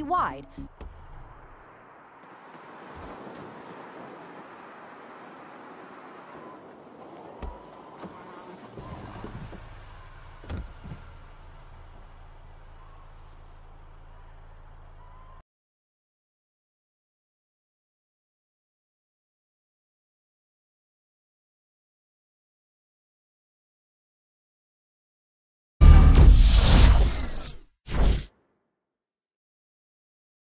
50 wide.